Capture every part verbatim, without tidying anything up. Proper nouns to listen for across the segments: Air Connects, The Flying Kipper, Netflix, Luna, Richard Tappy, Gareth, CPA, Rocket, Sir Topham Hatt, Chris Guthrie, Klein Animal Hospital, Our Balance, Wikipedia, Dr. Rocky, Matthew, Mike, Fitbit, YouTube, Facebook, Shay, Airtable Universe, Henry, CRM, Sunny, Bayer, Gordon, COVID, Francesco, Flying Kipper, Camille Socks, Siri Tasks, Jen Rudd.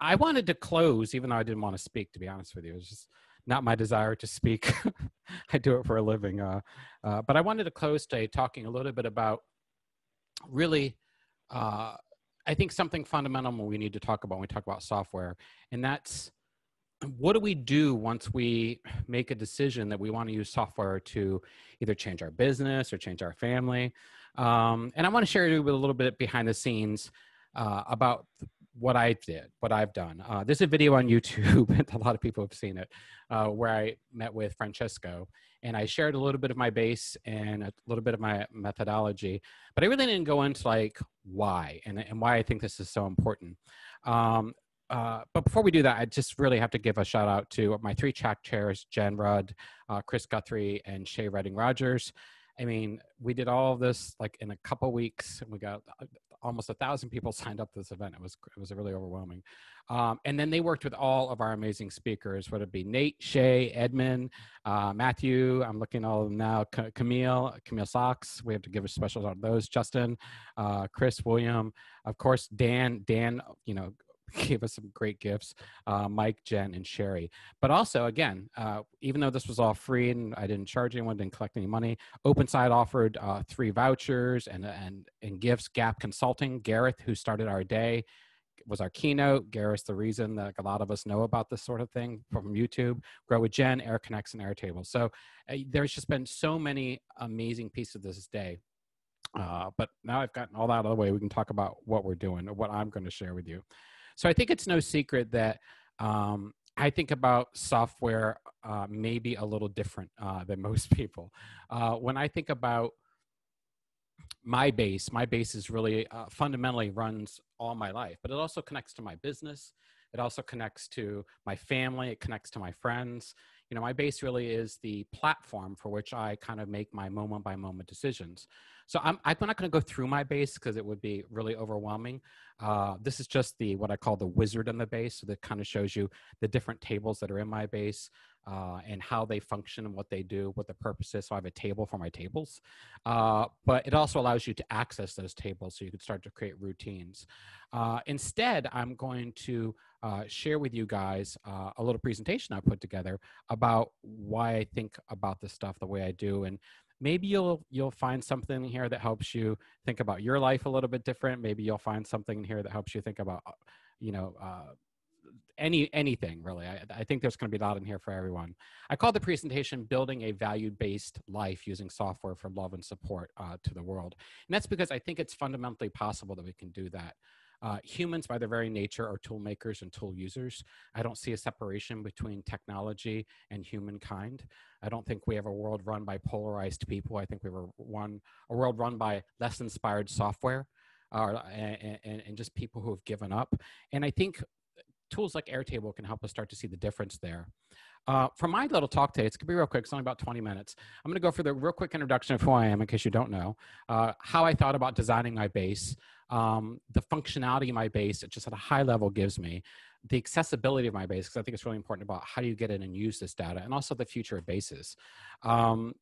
I wanted to close, even though I didn't want to speak, to be honest with you. It was just not my desire to speak. I do it for a living. Uh, uh, but I wanted to close today talking a little bit about really, uh, I think something fundamental we need to talk about when we talk about software, and that's what do we do once we make a decision that we want to use software to either change our business or change our family. Um, and I want to share you with a little bit behind the scenes uh, about what I did, what I've done. Uh, there's a video on YouTube, and a lot of people have seen it, uh, where I met with Francesco, and I shared a little bit of my base and a little bit of my methodology, but I really didn't go into like why and, and why I think this is so important. Um, Uh, but before we do that, I just really have to give a shout out to my three track chairs, Jen Rudd, uh, Chris Guthrie, and Shea Redding Rogers. I mean, we did all of this like in a couple weeks, and we got almost a thousand people signed up for this event. It was, it was really overwhelming. Um, and then they worked with all of our amazing speakers, whether it be Nate, Shay, Edmund, uh, Matthew, I'm looking at all of them now, C Camille, Camille Socks, we have to give a special shout out to those, Justin, uh, Chris, William, of course, Dan, Dan, you know, gave us some great gifts, uh, Mike, Jen, and Sherry. But also, again, uh, even though this was all free and I didn't charge anyone, didn't collect any money, OpenSide offered uh, three vouchers and, and, and gifts. Gap Consulting, Gareth, who started our day, was our keynote. Gareth's the reason that a lot of us know about this sort of thing from YouTube. Grow with Jen, Air Connects, and Airtable. So uh, there's just been so many amazing pieces of this day. Uh, but now I've gotten all that out of the way, we can talk about what we're doing or what I'm going to share with you. So I think it's no secret that um, I think about software uh, maybe a little different uh, than most people. Uh, when I think about my base, my base is really uh, fundamentally runs all my life, but it also connects to my business. It also connects to my family. It connects to my friends. You know, my base really is the platform for which I kind of make my moment by moment decisions. So I'm, I'm not going to go through my base because it would be really overwhelming. Uh, this is just the, what I call the wizard in the base. So that kind of shows you the different tables that are in my base uh, and how they function and what they do, what the purpose is. So I have a table for my tables, uh, but it also allows you to access those tables so you can start to create routines. Uh, instead, I'm going to uh, share with you guys uh, a little presentation I put together about why I think about this stuff the way I do. And maybe you'll, you'll find something here that helps you think about your life a little bit different. Maybe you'll find something here that helps you think about, you know, uh, any, anything really. I, I think there's going to be a lot in here for everyone. I called the presentation Building a Value-Based Life Using Software for Love and Support uh, to the World. And that's because I think it's fundamentally possible that we can do that. Uh, humans, by their very nature, are tool makers and tool users. I don't see a separation between technology and humankind. I don't think we have a world run by polarized people. I think we were one, a world run by less inspired software uh, and, and, and just people who have given up. And I think tools like Airtable can help us start to see the difference there. Uh, for my little talk today, it's going to be real quick. It's only about twenty minutes. I'm going to go for the real quick introduction of who I am in case you don't know, uh, how I thought about designing my base, um, the functionality of my base, it just at a high level gives me, the accessibility of my base, because I think it's really important about how do you get in and use this data, and also the future of bases. Um,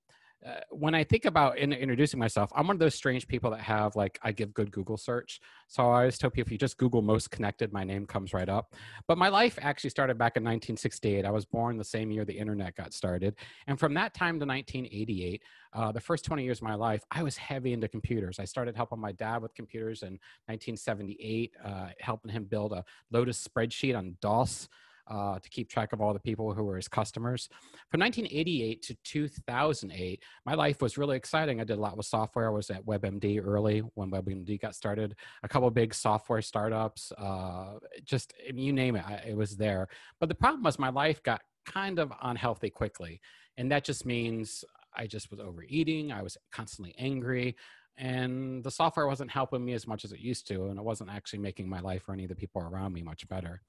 Uh, when I think about in, introducing myself, I'm one of those strange people that have like, I give good Google search. So I always tell people, if you just Google most connected, my name comes right up. But my life actually started back in nineteen sixty-eight. I was born the same year the internet got started. And from that time to nineteen eighty-eight, uh, the first twenty years of my life, I was heavy into computers. I started helping my dad with computers in nineteen seventy-eight, uh, helping him build a Lotus spreadsheet on DOS. Uh, to keep track of all the people who were his customers. From nineteen eighty-eight to two thousand eight, my life was really exciting. I did a lot with software. I was at WebMD early when WebMD got started. A couple of big software startups, uh, just you name it, I, it was there. But the problem was my life got kind of unhealthy quickly. And that just means I just was overeating. I was constantly angry. And the software wasn't helping me as much as it used to. And it wasn't actually making my life or any of the people around me much better.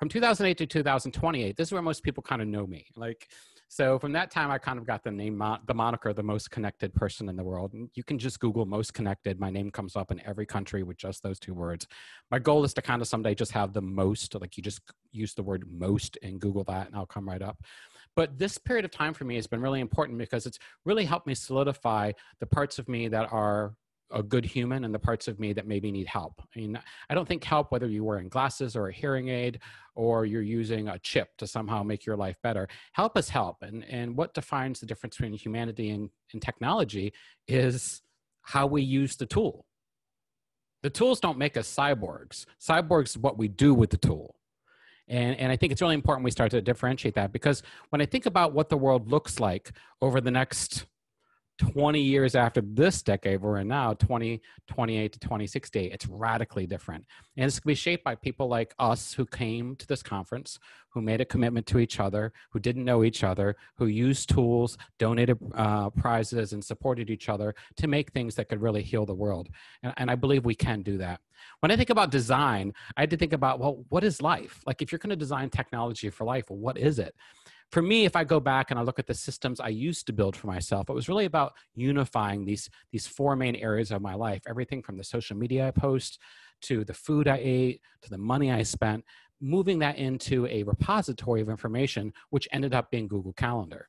From two thousand eight to two thousand twenty-eight, this is where most people kind of know me. Like, so from that time, I kind of got the name, the moniker, the most connected person in the world. And you can just Google most connected. My name comes up in every country with just those two words. My goal is to kind of someday just have the most, like you just use the word most and Google that and I'll come right up. But this period of time for me has been really important because it's really helped me solidify the parts of me that are a good human and the parts of me that maybe need help. I mean, I don't think help, whether you're wearing glasses or a hearing aid, or you're using a chip to somehow make your life better. Help is help. And, and what defines the difference between humanity and, and technology is how we use the tool. The tools don't make us cyborgs. Cyborgs is what we do with the tool. And, and I think it's really important we start to differentiate that, because when I think about what the world looks like over the next twenty years after this decade we're in now, twenty twenty-eight to twenty sixty, it's radically different. And it's going to be shaped by people like us who came to this conference, who made a commitment to each other, who didn't know each other, who used tools, donated uh, prizes, and supported each other to make things that could really heal the world. And, and I believe we can do that. When I think about design, I had to think about, well, what is life? Like, if you're going to design technology for life, well, what is it? For me, if I go back and I look at the systems I used to build for myself, it was really about unifying these, these four main areas of my life. Everything from the social media I post, to the food I ate, to the money I spent, moving that into a repository of information, which ended up being Google Calendar.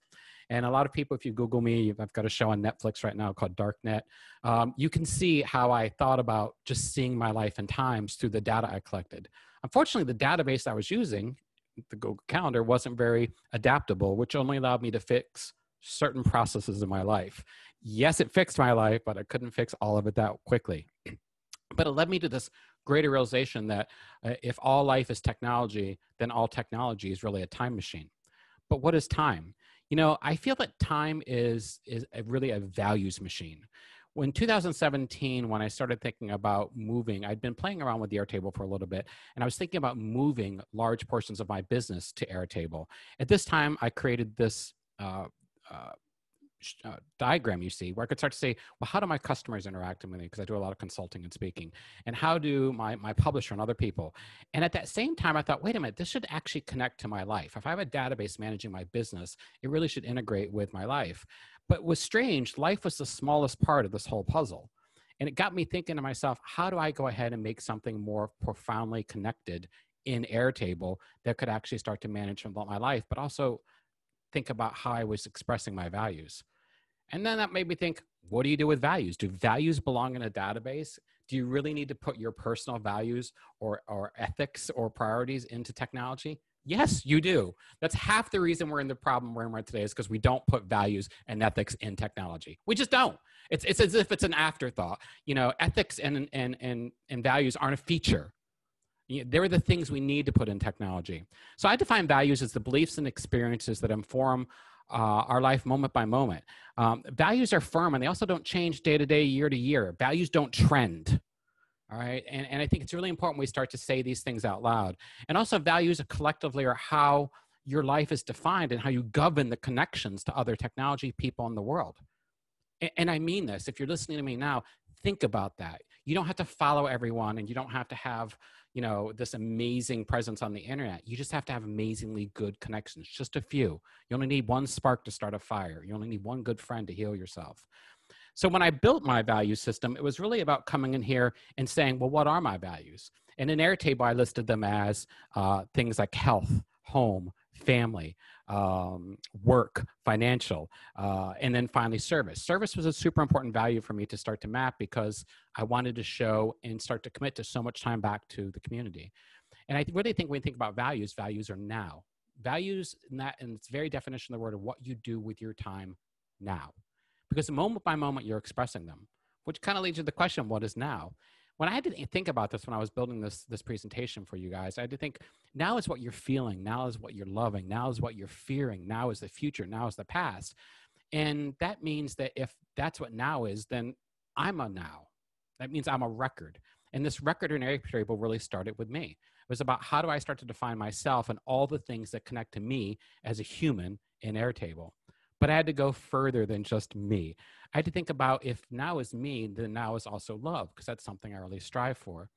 And a lot of people, if you Google me, I've got a show on Netflix right now called Darknet. Um, you can see how I thought about just seeing my life and times through the data I collected. Unfortunately, the database I was using, the Google Calendar, wasn't very adaptable, which only allowed me to fix certain processes in my life. Yes, it fixed my life, but I couldn't fix all of it that quickly. But it led me to this greater realization that uh, if all life is technology, then all technology is really a time machine. But what is time? You know, I feel that time is, is a really a values machine. When two thousand seventeen, when I started thinking about moving, I'd been playing around with the Airtable for a little bit, and I was thinking about moving large portions of my business to Airtable. At this time, I created this uh, uh, uh, diagram, you see, where I could start to say, well, how do my customers interact with me? Because I do a lot of consulting and speaking. And how do my, my publisher and other people? And at that same time, I thought, wait a minute, this should actually connect to my life. If I have a database managing my business, it really should integrate with my life. But what's strange, life was the smallest part of this whole puzzle. And it got me thinking to myself, how do I go ahead and make something more profoundly connected in Airtable that could actually start to manage my life, but also think about how I was expressing my values? And then that made me think, what do you do with values? Do values belong in a database? Do you really need to put your personal values or, or ethics or priorities into technology? Yes, you do. That's half the reason we're in the problem we're in right today, is because we don't put values and ethics in technology. We just don't. It's, it's as if it's an afterthought. You know, ethics and, and, and, and values aren't a feature. You know, they're the things we need to put in technology. So I define values as the beliefs and experiences that inform uh, our life moment by moment. Um, values are firm, and they also don't change day to day, year to year. Values don't trend. All right. And, and I think it's really important we start to say these things out loud. And also, values collectively are how your life is defined and how you govern the connections to other technology, people, in the world. And, and I mean this, if you're listening to me now, think about that. You don't have to follow everyone, and you don't have to have, you know, this amazing presence on the internet. You just have to have amazingly good connections, just a few. You only need one spark to start a fire. You only need one good friend to heal yourself. So when I built my value system, it was really about coming in here and saying, well, what are my values? And in Airtable, I listed them as uh, things like health, home, family, um, work, financial, uh, and then finally service. Service was a super important value for me to start to map, because I wanted to show and start to commit to so much time back to the community. And I really think when we think about values, values are now. Values, in, that, in its very definition of the word, of what you do with your time now. Because moment by moment, you're expressing them, which kind of leads to the question, what is now? When I had to think about this, when I was building this, this presentation for you guys, I had to think, now is what you're feeling. Now is what you're loving. Now is what you're fearing. Now is the future. Now is the past. And that means that if that's what now is, then I'm a now. That means I'm a record. And this record in Airtable really started with me. It was about, how do I start to define myself and all the things that connect to me as a human in Airtable? But I had to go further than just me. I had to think about, if now is me, then now is also love, because that's something I really strive for.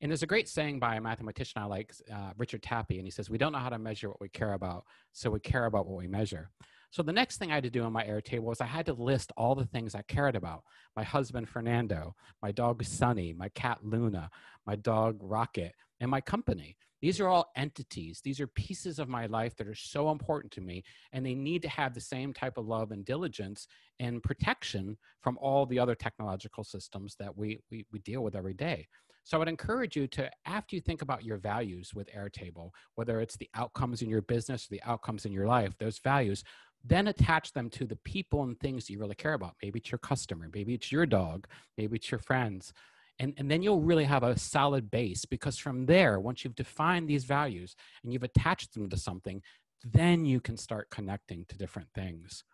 And there's a great saying by a mathematician I like, uh, Richard Tappy, and he says, we don't know how to measure what we care about, so we care about what we measure. So the next thing I had to do on my Airtable was I had to list all the things I cared about. My husband, Fernando, my dog, Sunny, my cat, Luna, my dog, Rocket, and my company. These are all entities. These are pieces of my life that are so important to me, and they need to have the same type of love and diligence and protection from all the other technological systems that we, we, we deal with every day. So I would encourage you to, after you think about your values with Airtable, whether it's the outcomes in your business or the outcomes in your life, those values, then attach them to the people and things you really care about. Maybe it's your customer, maybe it's your dog, maybe it's your friends. And, and then you'll really have a solid base, because from there, once you've defined these values and you've attached them to something, then you can start connecting to different things.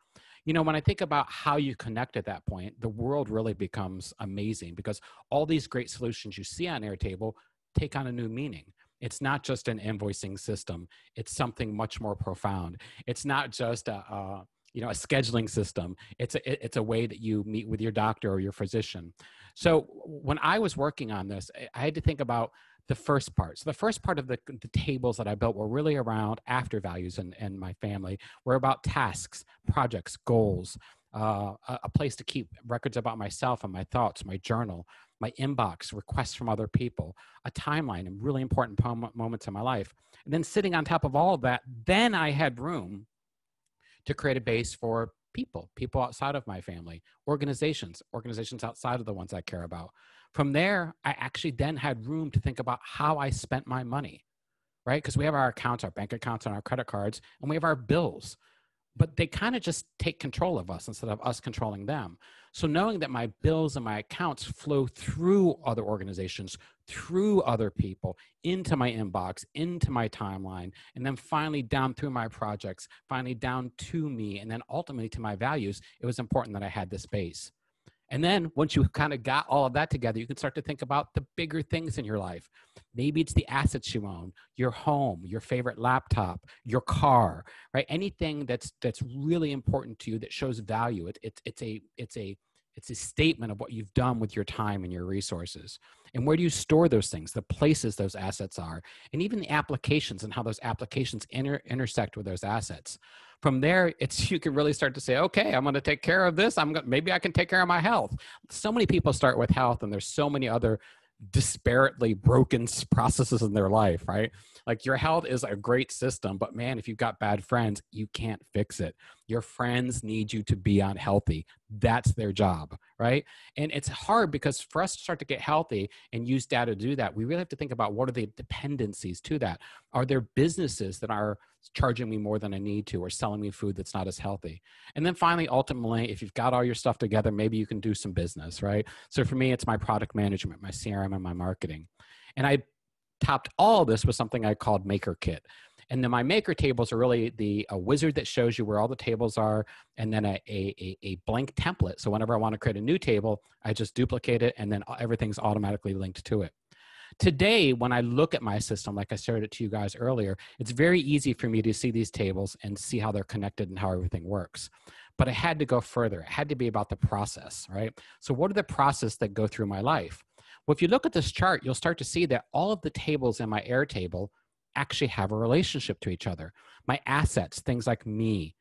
You know, when I think about how you connect at that point, the world really becomes amazing, because all these great solutions you see on Airtable take on a new meaning. It's not just an invoicing system. It's something much more profound. It's not just a, a you know, a scheduling system. It's a, it's a way that you meet with your doctor or your physician. So when I was working on this, I had to think about the first part. So the first part of the, the tables that I built were really around after values and, and my family, were about tasks, projects, goals, uh, a, a place to keep records about myself and my thoughts, my journal, my inbox, requests from other people, a timeline, and really important moments in my life. And then sitting on top of all of that, then I had room to create a base for people, people outside of my family, organizations, organizations outside of the ones I care about. From there, I actually then had room to think about how I spent my money, right? Because we have our accounts, our bank accounts, and our credit cards, and we have our bills, but they kind of just take control of us instead of us controlling them. So knowing that my bills and my accounts flow through other organizations, through other people, into my inbox, into my timeline, and then finally down through my projects, finally down to me, and then ultimately to my values, it was important that I had this base. And then once you kind of got all of that together, you can start to think about the bigger things in your life. Maybe it's the assets you own, your home, your favorite laptop, your car, right? Anything that's that's really important to you that shows value. It, it, it's a it's a it's a statement of what you've done with your time and your resources. And where do you store those things? The places those assets are, and even the applications and how those applications inter intersect with those assets. From there, it's, you can really start to say, okay, I'm going to take care of this. I'm gonna, maybe I can take care of my health. So many people start with health, and there's so many other disparately broken processes in their life, right? Like your health is a great system, but man, if you've got bad friends, you can't fix it. Your friends need you to be unhealthy. That's their job, right? And it's hard, because for us to start to get healthy and use data to do that, we really have to think about what are the dependencies to that. Are there businesses that are charging me more than I need to, or selling me food that's not as healthy? And then finally, ultimately, if you've got all your stuff together, maybe you can do some business, right? So for me, it's my product management, my C R M, and my marketing. And I topped all this with something I called Maker Kit. And then my maker tables are really the a wizard that shows you where all the tables are, and then a, a, a blank template. So whenever I want to create a new table, I just duplicate it, and then everything's automatically linked to it. Today, when I look at my system, like I showed it to you guys earlier, it's very easy for me to see these tables and see how they're connected and how everything works. But I had to go further. It had to be about the process, right? So what are the processes that go through my life? Well, if you look at this chart, you'll start to see that all of the tables in my Airtable actually have a relationship to each other. My assets, things like me,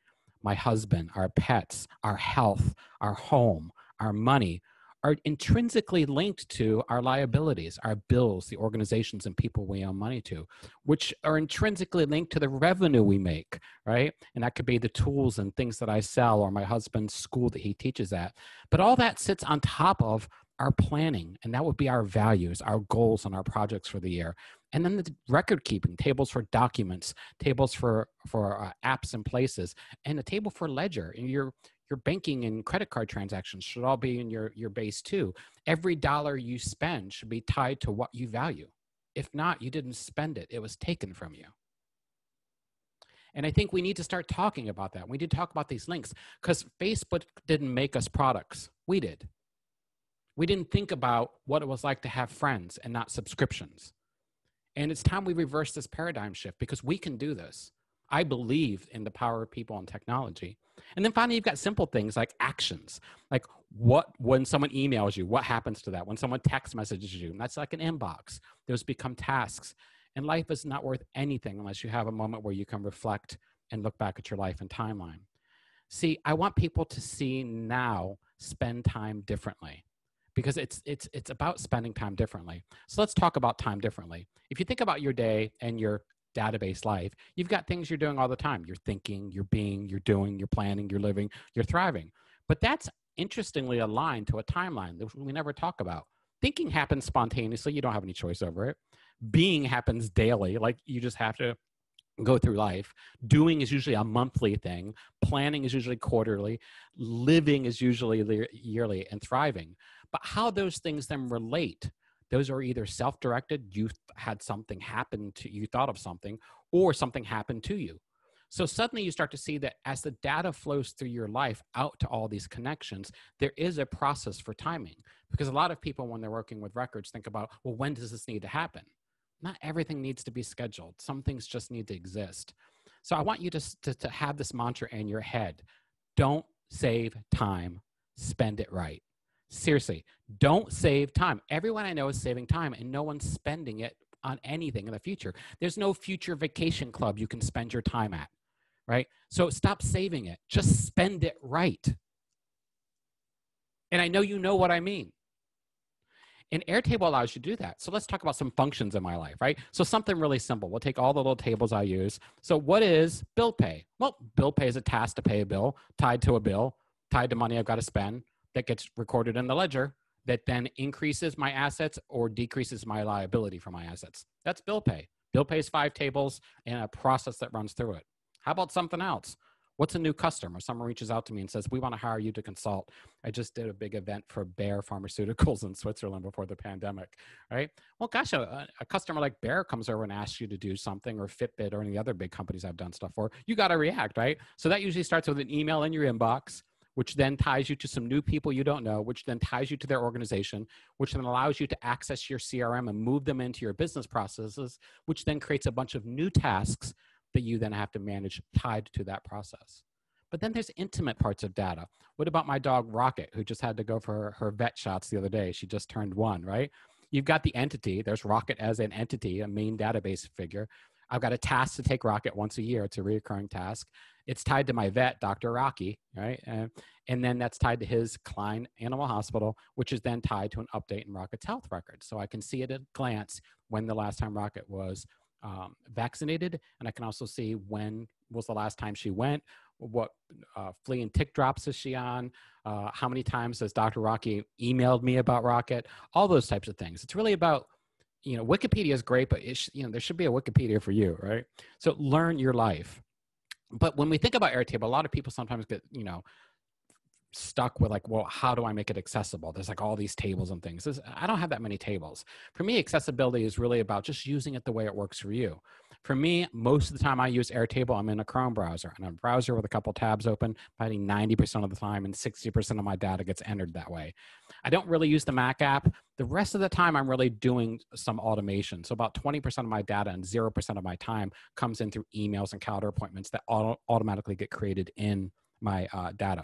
my husband, our pets, our health, our home, our money, are intrinsically linked to our liabilities, our bills, the organizations and people we owe money to, which are intrinsically linked to the revenue we make, right? And that could be the tools and things that I sell, or my husband's school that he teaches at. But all that sits on top of our planning, and that would be our values, our goals, and our projects for the year. And then the record keeping, tables for documents, tables for, for uh, apps and places, and a table for ledger. And your, your banking and credit card transactions should all be in your, your base too. Every dollar you spend should be tied to what you value. If not, you didn't spend it. It was taken from you. And I think we need to start talking about that. We need to talk about these links, because Facebook didn't make us products. We did. We didn't think about what it was like to have friends and not subscriptions. And it's time we reverse this paradigm shift, because we can do this. I believe in the power of people and technology. And then finally, you've got simple things like actions. Like what, when someone emails you, what happens to that? When someone text messages you, and that's like an inbox. Those become tasks. And life is not worth anything unless you have a moment where you can reflect and look back at your life and timeline. See, I want people to see now, spend time differently. because it's, it's, it's about spending time differently. So let's talk about time differently. If you think about your day and your database life, you've got things you're doing all the time. You're thinking, you're being, you're doing, you're planning, you're living, you're thriving. But that's interestingly aligned to a timeline that we never talk about. Thinking happens spontaneously. You don't have any choice over it. Being happens daily. Like you just have to go through life. Doing is usually a monthly thing. Planning is usually quarterly. Living is usually yearly, and thriving. But how those things then relate, those are either self-directed, you had something happen to you, thought of something, or something happened to you. So suddenly you start to see that as the data flows through your life out to all these connections, there is a process for timing. Because a lot of people, when they're working with records, think about, well, when does this need to happen? Not everything needs to be scheduled. Some things just need to exist. So I want you to, to, to have this mantra in your head. Don't save time, spend it right. Seriously, don't save time. Everyone I know is saving time and no one's spending it on anything in the future. There's no future vacation club you can spend your time at, right? So stop saving it. Just spend it right. And I know you know what I mean. And Airtable allows you to do that. So let's talk about some functions in my life, right? So something really simple. We'll take all the little tables I use. So what is bill pay? Well, bill pay is a task to pay a bill, tied to a bill, tied to money I've got to spend, that gets recorded in the ledger that then increases my assets or decreases my liability for my assets. That's bill pay. Bill pay is five tables and a process that runs through it. How about something else? What's a new customer? Someone reaches out to me and says, we want to hire you to consult. I just did a big event for Bayer Pharmaceuticals in Switzerland before the pandemic, right? Well, gosh, a, a customer like Bayer comes over and asks you to do something, or Fitbit or any other big companies I've done stuff for. You got to react, right? So that usually starts with an email in your inbox, which then ties you to some new people you don't know, which then ties you to their organization, which then allows you to access your C R M and move them into your business processes, which then creates a bunch of new tasks that you then have to manage tied to that process. But then there's intimate parts of data. What about my dog Rocket, who just had to go for her, her vet shots the other day? She just turned one, right? You've got the entity. There's Rocket as an entity, a main database figure. I've got a task to take Rocket once a year. It's a reoccurring task. It's tied to my vet, Doctor Rocky, right? And, and then that's tied to his Klein Animal Hospital, which is then tied to an update in Rocket's health records. So I can see at a glance when the last time Rocket was um, vaccinated. And I can also see when was the last time she went, what uh, flea and tick drops is she on, uh, how many times has Doctor Rocky emailed me about Rocket, all those types of things. It's really about, you know, Wikipedia is great, but it you know, there should be a Wikipedia for you, right? So learn your life. But when we think about Airtable, a lot of people sometimes get, you know, stuck with like, well, how do I make it accessible? There's like all these tables and things. There's, I don't have that many tables. For me, accessibility is really about just using it the way it works for you. For me, most of the time I use Airtable, I'm in a Chrome browser, and a browser with a couple tabs open, probably ninety percent of the time, and sixty percent of my data gets entered that way. I don't really use the Mac app. The rest of the time, I'm really doing some automation. So about twenty percent of my data and zero percent of my time comes in through emails and calendar appointments that auto automatically get created in my uh, data.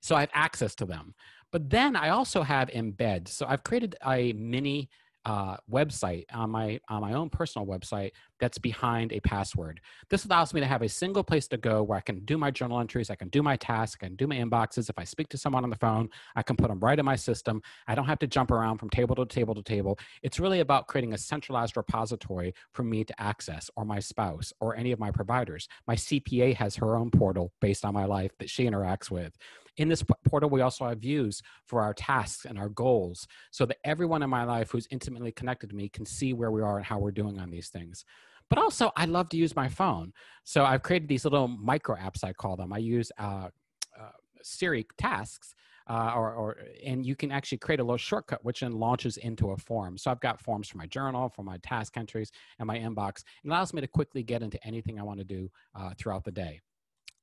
So I have access to them. But then I also have embed. So I've created a mini uh, website on my, on my own personal website that's behind a password. This allows me to have a single place to go where I can do my journal entries, I can do my tasks, I can do my inboxes. If I speak to someone on the phone, I can put them right in my system. I don't have to jump around from table to table to table. It's really about creating a centralized repository for me to access, or my spouse, or any of my providers. My C P A has her own portal based on my life that she interacts with. In this portal, we also have views for our tasks and our goals so that everyone in my life who's intimately connected to me can see where we are and how we're doing on these things. But also, I love to use my phone. So I've created these little micro apps, I call them. I use uh, uh, Siri tasks, uh, or, or, and you can actually create a little shortcut, which then launches into a form. So I've got forms for my journal, for my task entries, and my inbox. It allows me to quickly get into anything I want to do uh, throughout the day.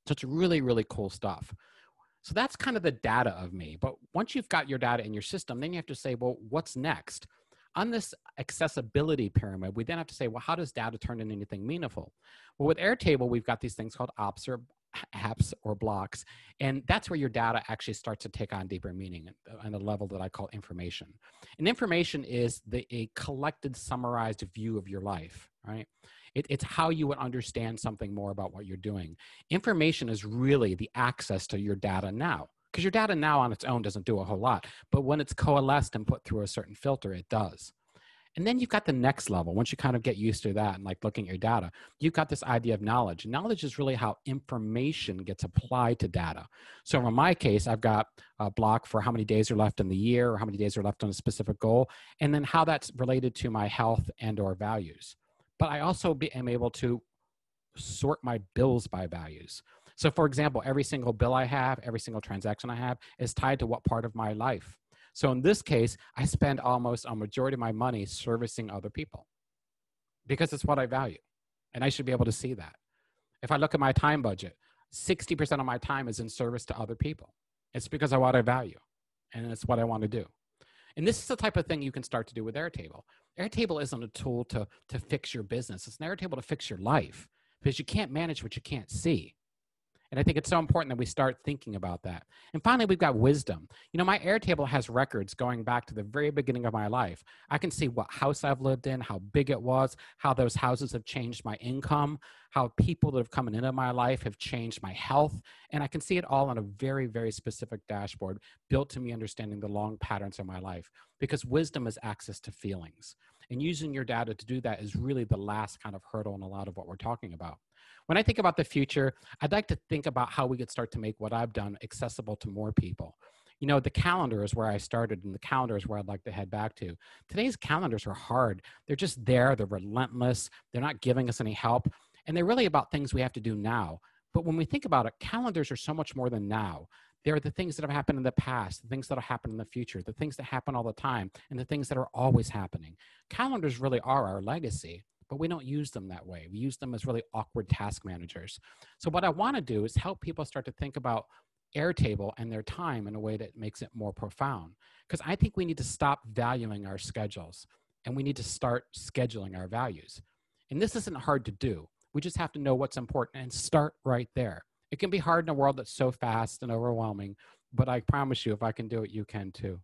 So it's really, really cool stuff. So that's kind of the data of me. But once you've got your data in your system, then you have to say, well, what's next? On this accessibility pyramid, we then have to say, well, how does data turn into anything meaningful? Well, with Airtable, we've got these things called apps or, apps or blocks. And that's where your data actually starts to take on deeper meaning on a level that I call information. And information is the, a collected, summarized view of your life, right? It, it's how you would understand something more about what you're doing. Information is really the access to your data now, because your data now on its own doesn't do a whole lot, but when it's coalesced and put through a certain filter, it does. And then you've got the next level. Once you kind of get used to that and like looking at your data, you've got this idea of knowledge. Knowledge is really how information gets applied to data. So in my case, I've got a block for how many days are left in the year or how many days are left on a specific goal, and then how that's related to my health and or values. But I also be, am able to sort my bills by values. So for example, every single bill I have, every single transaction I have is tied to what part of my life. So in this case, I spend almost a majority of my money servicing other people because it's what I value. And I should be able to see that. If I look at my time budget, sixty percent of my time is in service to other people. It's because of what I value and it's what I want to do. And this is the type of thing you can start to do with Airtable. Airtable isn't a tool to, to fix your business. It's an Airtable to fix your life because you can't manage what you can't see. And I think it's so important that we start thinking about that. And finally, we've got wisdom. You know, my Airtable has records going back to the very beginning of my life. I can see what house I've lived in, how big it was, how those houses have changed my income, how people that have come into my life have changed my health. And I can see it all on a very, very specific dashboard built to me understanding the long patterns of my life, because wisdom is access to feelings. And using your data to do that is really the last kind of hurdle in a lot of what we're talking about. When I think about the future, I'd like to think about how we could start to make what I've done accessible to more people. You know, the calendar is where I started, and the calendar is where I'd like to head back to. Today's calendars are hard. They're just there. They're relentless. They're not giving us any help. And they're really about things we have to do now. But when we think about it, calendars are so much more than now. They're the things that have happened in the past, the things that will happen in the future, the things that happen all the time, and the things that are always happening. Calendars really are our legacy. But we don't use them that way. We use them as really awkward task managers. So what I want to do is help people start to think about Airtable and their time in a way that makes it more profound. Because I think we need to stop valuing our schedules, and we need to start scheduling our values. And this isn't hard to do. We just have to know what's important and start right there. It can be hard in a world that's so fast and overwhelming, but I promise you, if I can do it, you can too.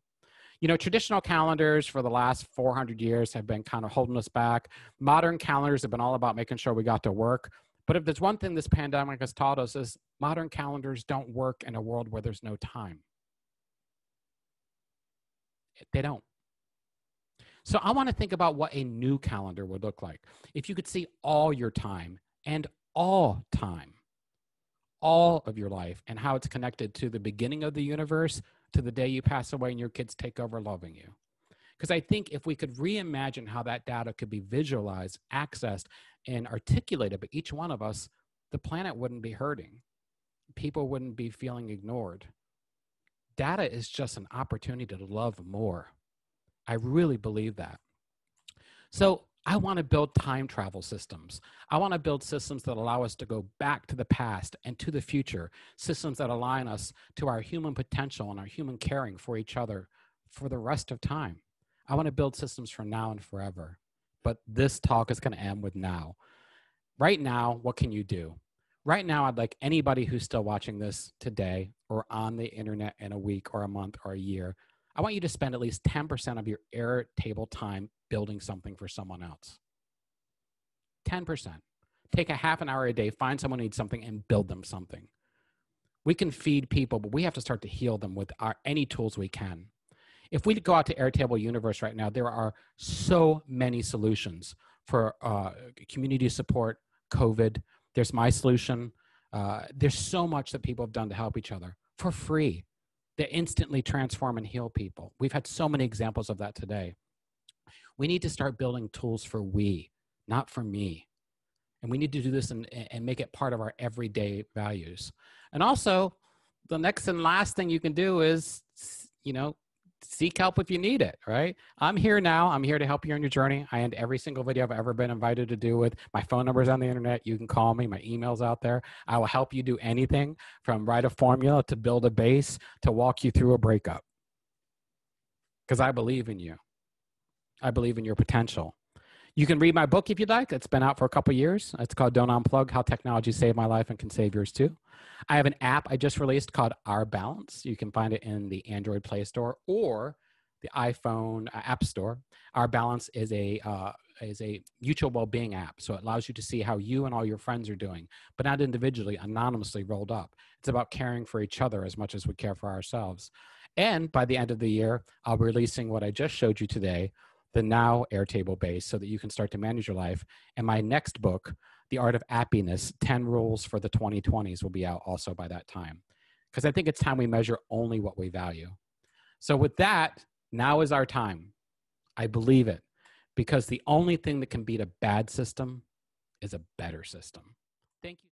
You know, traditional calendars for the last four hundred years have been kind of holding us back. Modern calendars have been all about making sure we got to work. But if there's one thing this pandemic has taught us is modern calendars don't work in a world where there's no time. They don't. So I want to think about what a new calendar would look like. If you could see all your time and all time, all of your life and how it's connected to the beginning of the universe, to the day you pass away and your kids take over loving you. Because I think if we could reimagine how that data could be visualized, accessed, and articulated by each one of us, the planet wouldn't be hurting. People wouldn't be feeling ignored. Data is just an opportunity to love more. I really believe that. So I want to build time travel systems. I want to build systems that allow us to go back to the past and to the future, systems that align us to our human potential and our human caring for each other for the rest of time. I want to build systems for now and forever, but this talk is going to end with now. Right now, what can you do? Right now, I'd like anybody who's still watching this today or on the internet in a week or a month or a year, I want you to spend at least ten percent of your Airtable time building something for someone else. ten percent. Take a half an hour a day, find someone who needs something and build them something. We can feed people, but we have to start to heal them with our, any tools we can. If we go out to Airtable Universe right now, there are so many solutions for uh, community support, COVID. There's my solution. Uh, there's so much that people have done to help each other for free. They instantly transform and heal people. We've had so many examples of that today. We need to start building tools for we, not for me. And we need to do this and, and make it part of our everyday values. And also, the next and last thing you can do is, you know, seek help if you need it, right? I'm here now. I'm here to help you on your journey. I end every single video I've ever been invited to do with. My phone number's on the internet. You can call me. My email's out there. I will help you do anything from write a formula to build a base to walk you through a breakup. Because I believe in you. I believe in your potential. You can read my book if you'd like. It's been out for a couple years. It's called Don't Unplug, How Technology Saved My Life and Can Save Yours Too. I have an app I just released called Our Balance. You can find it in the Android Play Store or the iPhone App Store. Our Balance is a, uh, is a mutual well-being app. So it allows you to see how you and all your friends are doing, but not individually, anonymously rolled up. It's about caring for each other as much as we care for ourselves. And by the end of the year, I'll be releasing what I just showed you today, the Now Airtable base, so that you can start to manage your life. And my next book, The Art of Appiness, ten rules for the twenty twenties, will be out also by that time. Because I think it's time we measure only what we value. So with that, now is our time. I believe it. Because the only thing that can beat a bad system is a better system. Thank you.